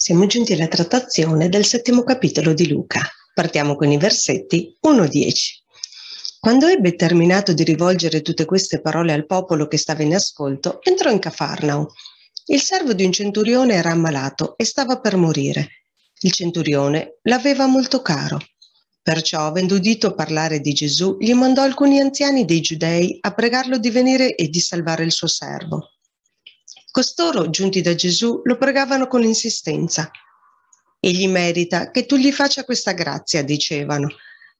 Siamo giunti alla trattazione del 7° capitolo di Luca. Partiamo con i versetti 1-10. Quando ebbe terminato di rivolgere tutte queste parole al popolo che stava in ascolto, entrò in Cafarnao. Il servo di un centurione era ammalato e stava per morire. Il centurione l'aveva molto caro. Perciò, avendo udito parlare di Gesù, gli mandò alcuni anziani dei giudei a pregarlo di venire e di salvare il suo servo. Costoro, giunti da Gesù, lo pregavano con insistenza. Egli merita che tu gli faccia questa grazia, dicevano,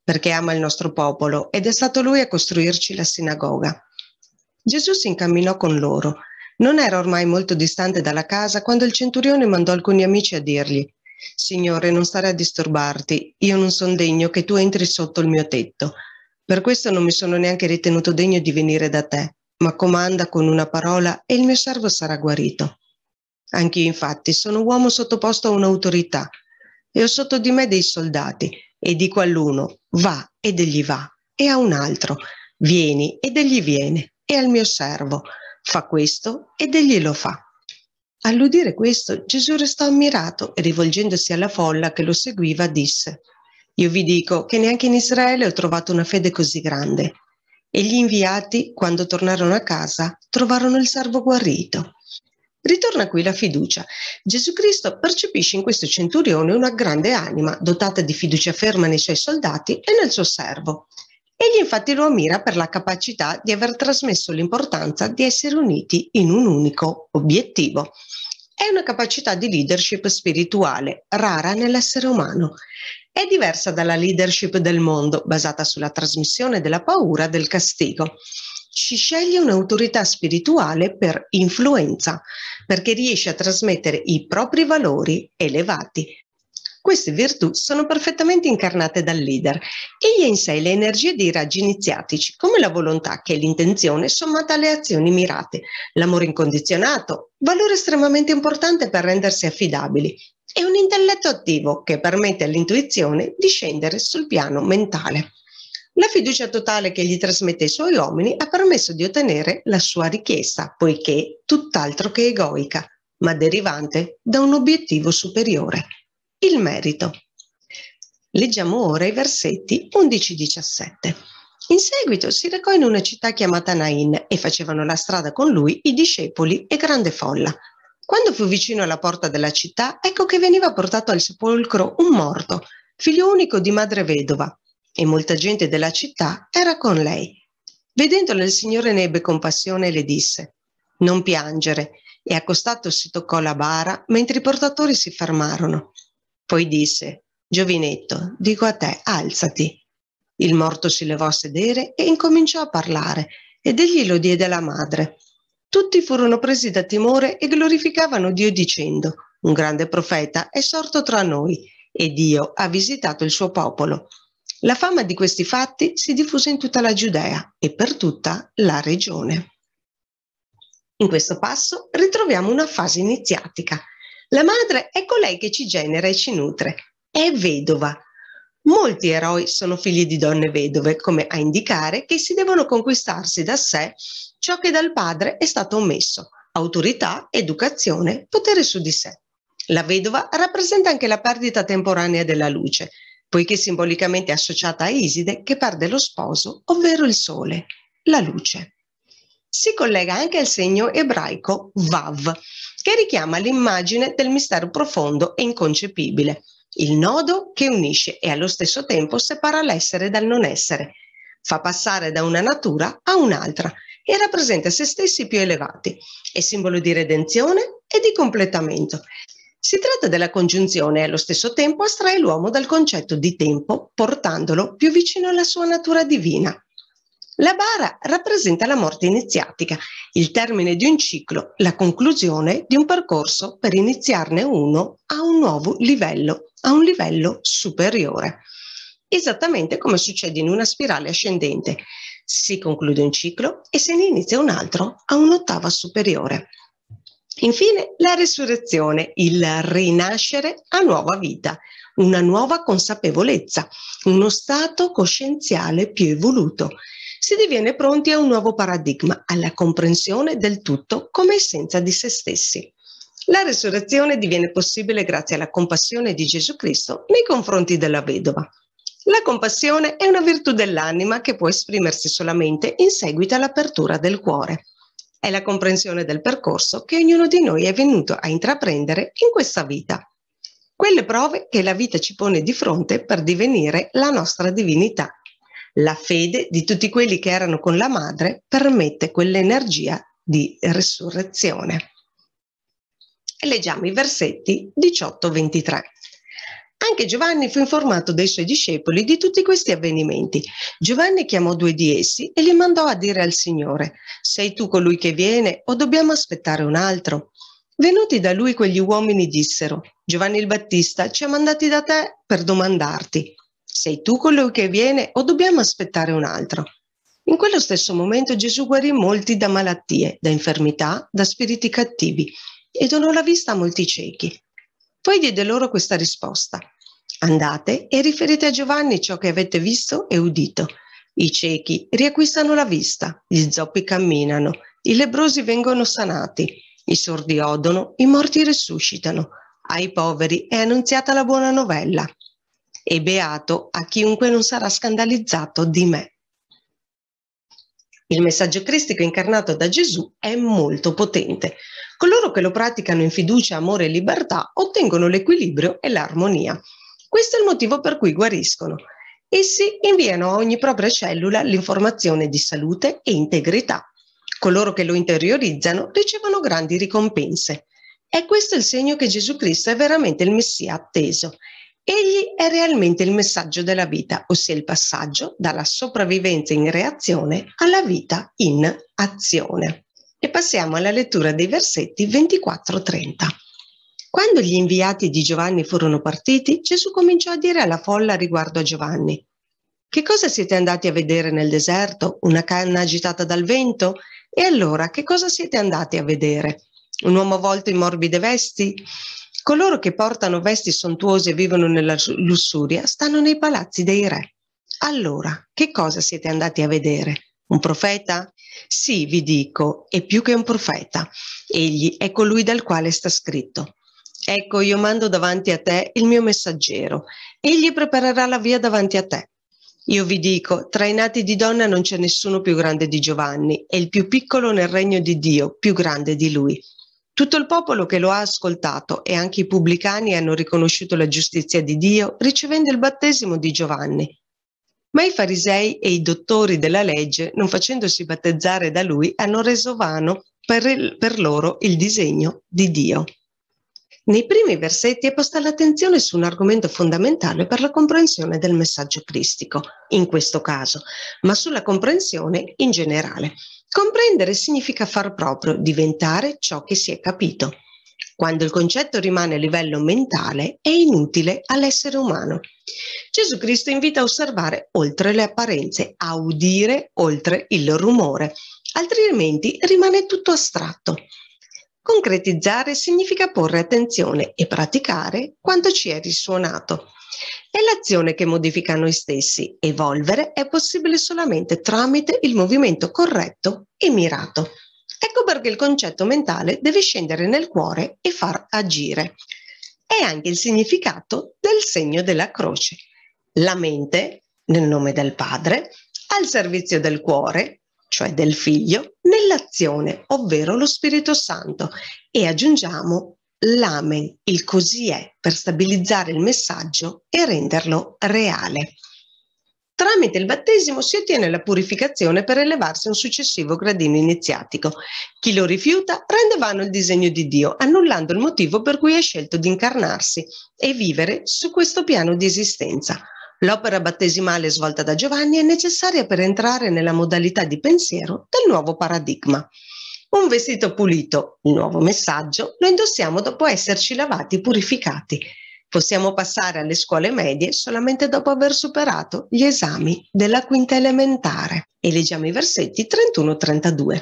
perché ama il nostro popolo ed è stato lui a costruirci la sinagoga. Gesù si incamminò con loro. Non era ormai molto distante dalla casa quando il centurione mandò alcuni amici a dirgli: Signore, non stare a disturbarti, io non son degno che tu entri sotto il mio tetto. Per questo non mi sono neanche ritenuto degno di venire da te, ma comanda con una parola e il mio servo sarà guarito. Anch'io, infatti, sono uomo sottoposto a un'autorità e ho sotto di me dei soldati, e dico all'uno: va, ed egli va, e a un altro: vieni, ed egli viene, e al mio servo: fa questo, ed egli lo fa. All'udire questo, Gesù restò ammirato e, rivolgendosi alla folla che lo seguiva, disse: Io vi dico che neanche in Israele ho trovato una fede così grande. E gli inviati, quando tornarono a casa, trovarono il servo guarito. Ritorna qui la fiducia. Gesù Cristo percepisce in questo centurione una grande anima, dotata di fiducia ferma nei suoi soldati e nel suo servo. Egli infatti lo ammira per la capacità di aver trasmesso l'importanza di essere uniti in un unico obiettivo. È una capacità di leadership spirituale, rara nell'essere umano. È diversa dalla leadership del mondo, basata sulla trasmissione della paura e del castigo. Si sceglie un'autorità spirituale per influenza, perché riesce a trasmettere i propri valori elevati. Queste virtù sono perfettamente incarnate dal leader. Egli ha in sé le energie dei raggi iniziatici, come la volontà, che è l'intenzione sommata alle azioni mirate, l'amore incondizionato, valore estremamente importante per rendersi affidabili, e un intelletto attivo che permette all'intuizione di scendere sul piano mentale. La fiducia totale che gli trasmette ai suoi uomini ha permesso di ottenere la sua richiesta, poiché tutt'altro che egoica, ma derivante da un obiettivo superiore: il merito. Leggiamo ora i versetti 11-17. In seguito si recò in una città chiamata Nain e facevano la strada con lui i discepoli e grande folla. Quando fu vicino alla porta della città, ecco che veniva portato al sepolcro un morto, figlio unico di madre vedova, e molta gente della città era con lei. Vedendolo, il Signore ne ebbe compassione e le disse: Non piangere. E accostatosi toccò la bara, mentre i portatori si fermarono. Poi disse: Giovinetto, dico a te, alzati. Il morto si levò a sedere e incominciò a parlare, ed egli lo diede alla madre. Tutti furono presi da timore e glorificavano Dio dicendo: Un grande profeta è sorto tra noi, e Dio ha visitato il suo popolo. La fama di questi fatti si diffuse in tutta la Giudea e per tutta la regione. In questo passo ritroviamo una fase iniziatica. La madre è colei che ci genera e ci nutre. È vedova. Molti eroi sono figli di donne vedove, come a indicare che si devono conquistarsi da sé ciò che dal padre è stato omesso: autorità, educazione, potere su di sé. La vedova rappresenta anche la perdita temporanea della luce, poiché simbolicamente è associata a Iside, che perde lo sposo, ovvero il sole, la luce. Si collega anche al segno ebraico Vav, che richiama l'immagine del mistero profondo e inconcepibile, il nodo che unisce e allo stesso tempo separa l'essere dal non essere, fa passare da una natura a un'altra e rappresenta se stessi più elevati, è simbolo di redenzione e di completamento. Si tratta della congiunzione e allo stesso tempo astrae l'uomo dal concetto di tempo, portandolo più vicino alla sua natura divina. La bara rappresenta la morte iniziatica, il termine di un ciclo, la conclusione di un percorso per iniziarne uno a un nuovo livello, a un livello superiore. Esattamente come succede in una spirale ascendente: si conclude un ciclo e se ne inizia un altro a un'ottava superiore. Infine, la resurrezione, il rinascere a nuova vita, una nuova consapevolezza, uno stato coscienziale più evoluto. Si diviene pronti a un nuovo paradigma, alla comprensione del tutto come essenza di se stessi. La resurrezione diviene possibile grazie alla compassione di Gesù Cristo nei confronti della vedova. La compassione è una virtù dell'anima che può esprimersi solamente in seguito all'apertura del cuore. È la comprensione del percorso che ognuno di noi è venuto a intraprendere in questa vita. Quelle prove che la vita ci pone di fronte per divenire la nostra divinità. La fede di tutti quelli che erano con la madre permette quell'energia di resurrezione. Leggiamo i versetti 18-23. Anche Giovanni fu informato dai suoi discepoli di tutti questi avvenimenti. Giovanni chiamò due di essi e li mandò a dire al Signore: «Sei tu colui che viene o dobbiamo aspettare un altro?» Venuti da lui quegli uomini dissero: «Giovanni il Battista ci ha mandati da te per domandarti: sei tu colui che viene o dobbiamo aspettare un altro?» In quello stesso momento Gesù guarì molti da malattie, da infermità, da spiriti cattivi e donò la vista a molti ciechi. Poi diede loro questa risposta: «Andate e riferite a Giovanni ciò che avete visto e udito. I ciechi riacquistano la vista, gli zoppi camminano, i lebbrosi vengono sanati, i sordi odono, i morti risuscitano, ai poveri è annunziata la buona novella. E beato a chiunque non sarà scandalizzato di me». Il messaggio cristico incarnato da Gesù è molto potente. Coloro che lo praticano in fiducia, amore e libertà ottengono l'equilibrio e l'armonia. Questo è il motivo per cui guariscono. Essi inviano a ogni propria cellula l'informazione di salute e integrità. Coloro che lo interiorizzano ricevono grandi ricompense. E questo è il segno che Gesù Cristo è veramente il Messia atteso. Egli è realmente il messaggio della vita, ossia il passaggio dalla sopravvivenza in reazione alla vita in azione. E passiamo alla lettura dei versetti 24-30. Quando gli inviati di Giovanni furono partiti, Gesù cominciò a dire alla folla riguardo a Giovanni: «Che cosa siete andati a vedere nel deserto? Una canna agitata dal vento? E allora che cosa siete andati a vedere? Un uomo volto in morbide vesti? Coloro che portano vesti sontuose e vivono nella lussuria stanno nei palazzi dei re. Allora, che cosa siete andati a vedere? Un profeta? Sì, vi dico, è più che un profeta. Egli è colui dal quale sta scritto: ecco, io mando davanti a te il mio messaggero. Egli preparerà la via davanti a te. Io vi dico, tra i nati di donna non c'è nessuno più grande di Giovanni, e il più piccolo nel regno di Dio più grande di lui. Tutto il popolo che lo ha ascoltato e anche i pubblicani hanno riconosciuto la giustizia di Dio ricevendo il battesimo di Giovanni. Ma i farisei e i dottori della legge, non facendosi battezzare da lui, hanno reso vano per loro il disegno di Dio». Nei primi versetti è posta l'attenzione su un argomento fondamentale per la comprensione del messaggio cristico, in questo caso, ma sulla comprensione in generale. Comprendere significa far proprio, diventare ciò che si è capito. Quando il concetto rimane a livello mentale, è inutile all'essere umano. Gesù Cristo invita a osservare oltre le apparenze, a udire oltre il rumore, altrimenti rimane tutto astratto. Concretizzare significa porre attenzione e praticare quanto ci è risuonato. È l'azione che modifica noi stessi. Evolvere è possibile solamente tramite il movimento corretto e mirato. Ecco perché il concetto mentale deve scendere nel cuore e far agire. È anche il significato del segno della croce. La mente, nel nome del Padre, al servizio del cuore, cioè del Figlio, nell'azione, ovvero lo Spirito Santo, e aggiungiamo l'amen, il così è, per stabilizzare il messaggio e renderlo reale. Tramite il battesimo si ottiene la purificazione per elevarsi a un successivo gradino iniziatico. Chi lo rifiuta rende vano il disegno di Dio, annullando il motivo per cui ha scelto di incarnarsi e vivere su questo piano di esistenza. L'opera battesimale svolta da Giovanni è necessaria per entrare nella modalità di pensiero del nuovo paradigma. Un vestito pulito, il nuovo messaggio, lo indossiamo dopo esserci lavati e purificati. Possiamo passare alle scuole medie solamente dopo aver superato gli esami della quinta elementare. E leggiamo i versetti 31-32.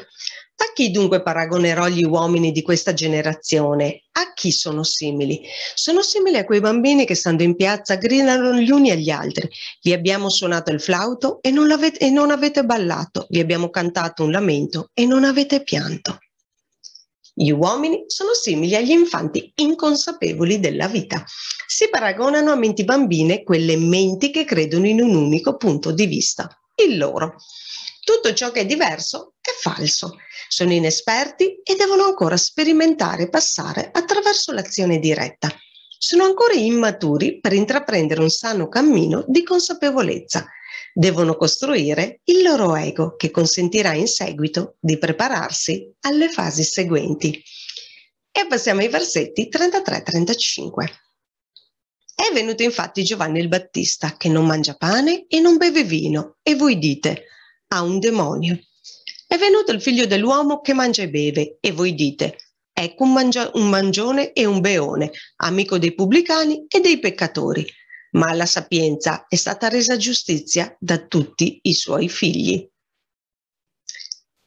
A chi dunque paragonerò gli uomini di questa generazione? A chi sono simili? Sono simili a quei bambini che stando in piazza gridano gli uni agli altri: vi abbiamo suonato il flauto e non avete ballato, vi abbiamo cantato un lamento e non avete pianto. Gli uomini sono simili agli infanti inconsapevoli della vita. Si paragonano a menti bambine quelle menti che credono in un unico punto di vista, il loro. Tutto ciò che è diverso è falso. Sono inesperti e devono ancora sperimentare e passare attraverso l'azione diretta. Sono ancora immaturi per intraprendere un sano cammino di consapevolezza. Devono costruire il loro ego che consentirà in seguito di prepararsi alle fasi seguenti. E passiamo ai versetti 33-35. È venuto infatti Giovanni il Battista che non mangia pane e non beve vino e voi dite ha un demonio. È venuto il figlio dell'uomo che mangia e beve e voi dite ecco un mangione e un beone, amico dei pubblicani e dei peccatori. Ma alla sapienza è stata resa giustizia da tutti i suoi figli.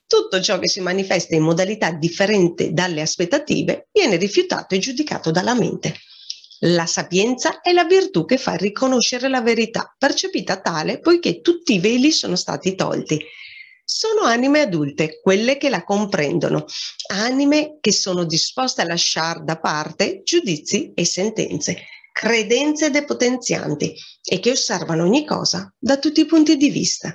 Tutto ciò che si manifesta in modalità differente dalle aspettative viene rifiutato e giudicato dalla mente. La sapienza è la virtù che fa riconoscere la verità, percepita tale poiché tutti i veli sono stati tolti. Sono anime adulte, quelle che la comprendono, anime che sono disposte a lasciar da parte giudizi e sentenze, credenze depotenzianti e che osservano ogni cosa da tutti i punti di vista.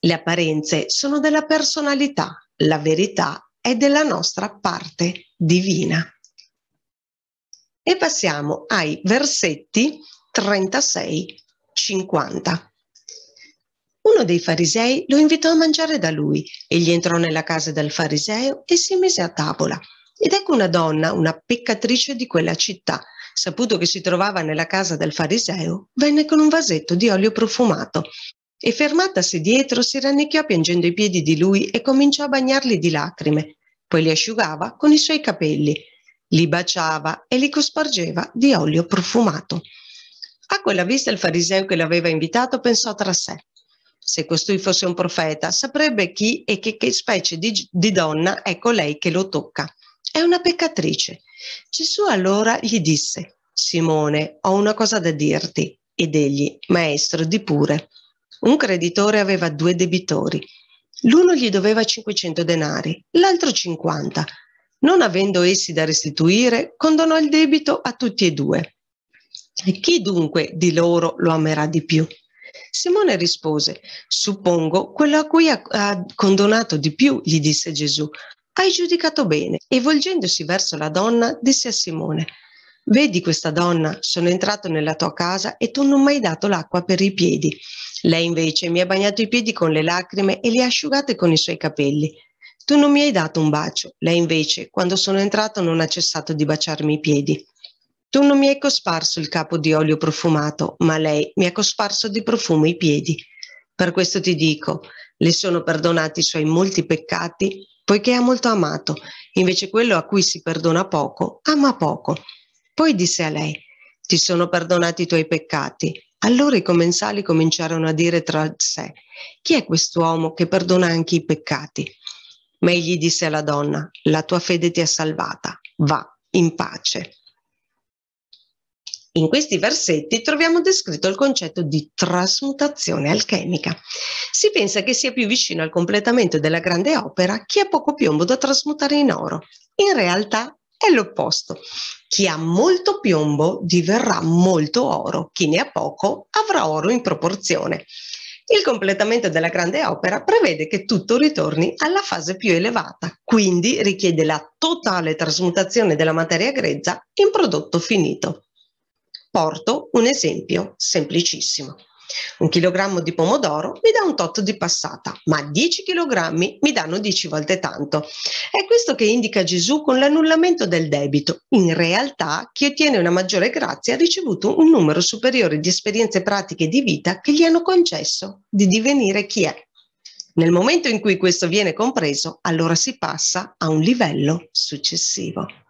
Le apparenze sono della personalità, la verità è della nostra parte divina. E passiamo ai versetti 36-50. Uno dei farisei lo invitò a mangiare da lui. Egli entrò nella casa del fariseo e si mise a tavola. Ed ecco una donna, una peccatrice di quella città, saputo che si trovava nella casa del fariseo, venne con un vasetto di olio profumato e fermatasi dietro si rannicchiò piangendo ai piedi di lui e cominciò a bagnarli di lacrime. Poi li asciugava con i suoi capelli, li baciava e li cospargeva di olio profumato. A quella vista il fariseo che l'aveva invitato pensò tra sé: se costui fosse un profeta, saprebbe chi e che specie di donna è colei che lo tocca. È una peccatrice. Gesù allora gli disse: Simone, ho una cosa da dirti. Ed egli: Maestro, di pure. Un creditore aveva due debitori. L'uno gli doveva 500 denari, l'altro 50. Non avendo essi da restituire, condonò il debito a tutti e due. E chi dunque di loro lo amerà di più? Simone rispose: Suppongo quello a cui ha condonato di più. Gli disse Gesù: Hai giudicato bene. E volgendosi verso la donna, disse a Simone: Vedi questa donna? Sono entrato nella tua casa e tu non mi hai dato l'acqua per i piedi. Lei invece mi ha bagnato i piedi con le lacrime e li ha asciugati con i suoi capelli. Tu non mi hai dato un bacio. Lei invece, quando sono entrato, non ha cessato di baciarmi i piedi. Tu non mi hai cosparso il capo di olio profumato, ma lei mi ha cosparso di profumo i piedi. Per questo ti dico, le sono perdonati i suoi molti peccati, poiché ha molto amato, invece quello a cui si perdona poco, ama poco. Poi disse a lei: Ti sono perdonati i tuoi peccati. Allora i commensali cominciarono a dire tra sé: Chi è quest'uomo che perdona anche i peccati? Ma egli disse alla donna: La tua fede ti ha salvata, va in pace. In questi versetti troviamo descritto il concetto di trasmutazione alchemica. Si pensa che sia più vicino al completamento della grande opera chi ha poco piombo da trasmutare in oro. In realtà è l'opposto. Chi ha molto piombo diverrà molto oro, chi ne ha poco avrà oro in proporzione. Il completamento della grande opera prevede che tutto ritorni alla fase più elevata, quindi richiede la totale trasmutazione della materia grezza in prodotto finito. Porto un esempio semplicissimo. 1 chilogrammo di pomodoro mi dà un tot di passata, ma 10 chilogrammi mi danno 10 volte tanto. È questo che indica Gesù con l'annullamento del debito. In realtà, chi ottiene una maggiore grazia ha ricevuto un numero superiore di esperienze pratiche di vita che gli hanno concesso di divenire chi è. Nel momento in cui questo viene compreso, allora si passa a un livello successivo.